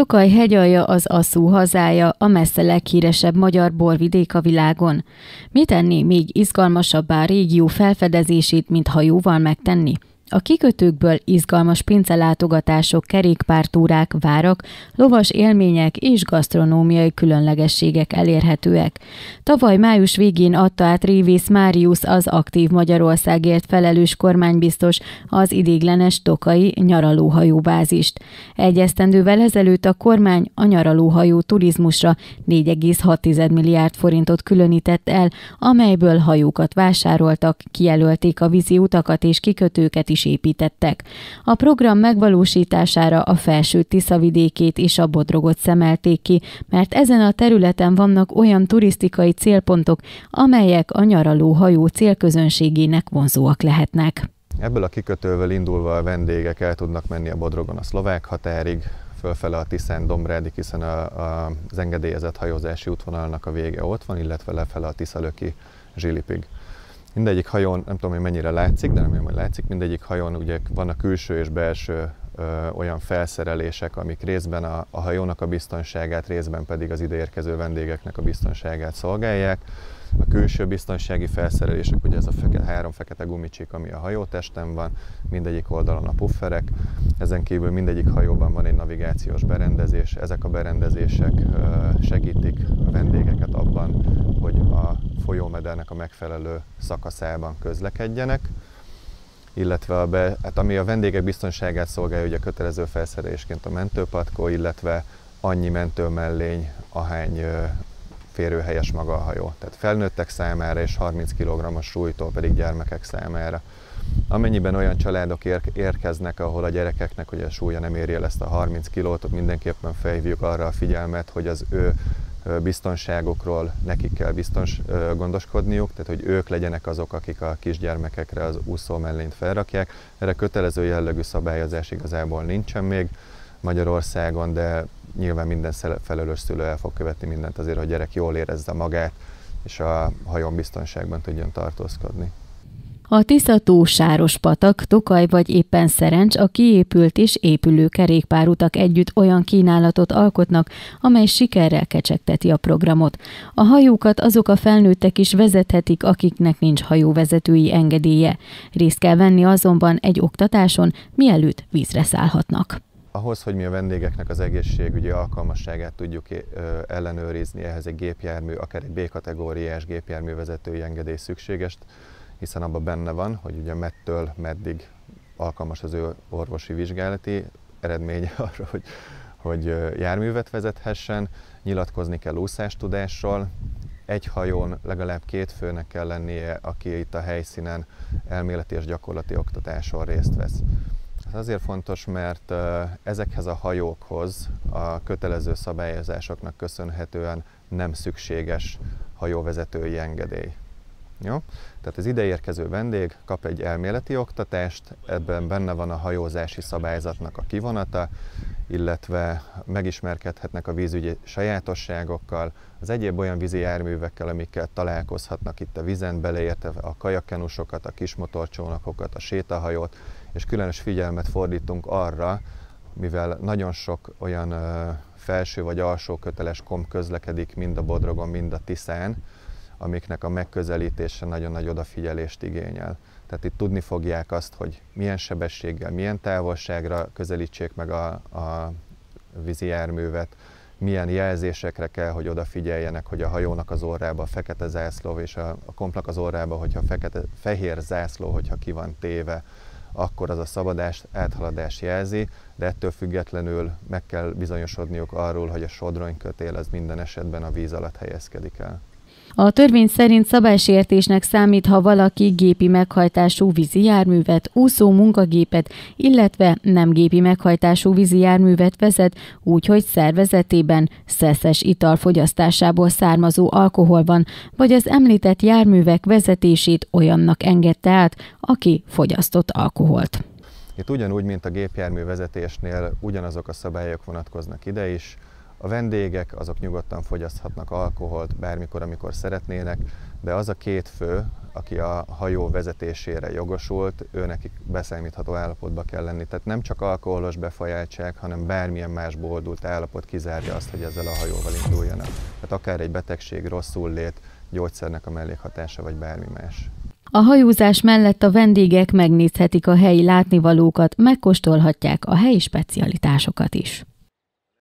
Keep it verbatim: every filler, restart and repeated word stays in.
Tokaj hegyalja az asszú hazája, a messze leghíresebb magyar borvidék a világon. Mi tenni még izgalmasabbá régió felfedezését, mint hajóval megtenni? A kikötőkből izgalmas pincelátogatások, kerékpártúrák, várak, lovas élmények és gasztronómiai különlegességek elérhetőek. Tavaly május végén adta át Révész Máriusz, az aktív Magyarországért felelős kormánybiztos, az idéglenes tokaji nyaralóhajóbázist. Egy esztendővel ezelőtt a kormány a nyaralóhajó turizmusra négy egész hat milliárd forintot különített el, amelyből hajókat vásároltak, kijelölték a vízi utakat és kikötőket is építettek. A program megvalósítására a felső Tisza vidékét és a Bodrogot szemelték ki, mert ezen a területen vannak olyan turisztikai célpontok, amelyek a nyaraló hajó célközönségének vonzóak lehetnek. Ebből a kikötőből indulva a vendégek el tudnak menni a Bodrogon a szlovák határig, fölfele a Tiszán Dombrádig, hiszen a, a, az engedélyezett hajózási útvonalnak a vége ott van, illetve lefele a tiszalöki zsilipig. Mindegyik hajón, nem tudom, hogy mennyire látszik, de remélem, hogy látszik, mindegyik hajón ugye van a külső és belső ö, olyan felszerelések, amik részben a, a hajónak a biztonságát, részben pedig az ideérkező vendégeknek a biztonságát szolgálják. A külső biztonsági felszerelések, ugye ez a feke, három fekete gumicsík, ami a hajótesten van, mindegyik oldalon a pufferek, ezen kívül mindegyik hajóban van egy navigációs berendezés, ezek a berendezések ö, segítik a vendégeket abban, hogy a folyómedernek a megfelelő szakaszában közlekedjenek, illetve a be, hát ami a vendégek biztonságát szolgálja, ugye kötelező felszerelésként a mentőpatkó, illetve annyi mentőmellény, ahány férőhelyes maga a hajó. Tehát felnőttek számára és harminc kilogrammos súlytól pedig gyermekek számára. Amennyiben olyan családok érkeznek, ahol a gyerekeknek ugye a súlya nem éri el ezt a harminc kilót, ott mindenképpen felhívjuk arra a figyelmet, hogy az ő biztonságokról nekik kell biztons, gondoskodniuk, tehát hogy ők legyenek azok, akik a kisgyermekekre az úszó mellényt felrakják. Erre kötelező jellegű szabályozás igazából nincsen még Magyarországon, de nyilván minden felelős szülő el fog követni mindent azért, hogy a gyerek jól érezze magát, és a hajón biztonságban tudjon tartózkodni. A Tiszató, Sárospatak, Tokaj vagy éppen Szerencs a kiépült és épülő kerékpárutak együtt olyan kínálatot alkotnak, amely sikerrel kecsegteti a programot. A hajókat azok a felnőttek is vezethetik, akiknek nincs hajóvezetői engedélye. Részt kell venni azonban egy oktatáson, mielőtt vízre szállhatnak. Ahhoz, hogy mi a vendégeknek az egészségügyi alkalmasságát tudjuk ellenőrizni, ehhez egy gépjármű, akár egy bé kategóriás gépjárművezetői engedély szükséges, hiszen abban benne van, hogy ugye mettől meddig alkalmas az ő orvosi vizsgálati eredménye arra, hogy, hogy járművet vezethessen, nyilatkozni kell úszástudásról, egy hajón legalább két főnek kell lennie, aki itt a helyszínen elméleti és gyakorlati oktatáson részt vesz. Ez azért fontos, mert ezekhez a hajókhoz a kötelező szabályozásoknak köszönhetően nem szükséges hajóvezetői engedély. Jó? Tehát az ideérkező vendég kap egy elméleti oktatást, ebben benne van a hajózási szabályzatnak a kivonata, illetve megismerkedhetnek a vízügyi sajátosságokkal, az egyéb olyan vízi járművekkel, amikkel találkozhatnak itt a vizen, beleértve a kajakenusokat, a kismotorcsónakokat, a sétahajót, és különös figyelmet fordítunk arra, mivel nagyon sok olyan felső vagy alsó köteles komp közlekedik mind a Bodrogon, mind a Tiszán, amiknek a megközelítése nagyon nagy odafigyelést igényel. Tehát itt tudni fogják azt, hogy milyen sebességgel, milyen távolságra közelítsék meg a, a vízi járművet, milyen jelzésekre kell, hogy odafigyeljenek, hogy a hajónak az orrába a fekete zászló, és a, a kompnak az orrába, hogyha fekete, fehér zászló, hogyha ki van téve, akkor az a szabad áthaladás jelzi, de ettől függetlenül meg kell bizonyosodniuk arról, hogy a sodronykötél az minden esetben a víz alatt helyezkedik el. A törvény szerint szabálysértésnek számít, ha valaki gépi meghajtású vízi járművet, úszó munkagépet, illetve nem gépi meghajtású vízi járművet vezet, úgyhogy szervezetében szeszes ital fogyasztásából származó alkohol van, vagy az említett járművek vezetését olyannak engedte át, aki fogyasztott alkoholt. Itt ugyanúgy, mint a gépjármű vezetésnél, ugyanazok a szabályok vonatkoznak ide is. A vendégek azok nyugodtan fogyaszthatnak alkoholt bármikor, amikor szeretnének, de az a két fő, aki a hajó vezetésére jogosult, őnekik beszámítható állapotba kell lenni. Tehát nem csak alkoholos befolyáltság, hanem bármilyen más boldult állapot kizárja azt, hogy ezzel a hajóval induljanak. Tehát akár egy betegség, rosszullét, gyógyszernek a mellékhatása, vagy bármi más. A hajózás mellett a vendégek megnézhetik a helyi látnivalókat, megkóstolhatják a helyi specialitásokat is.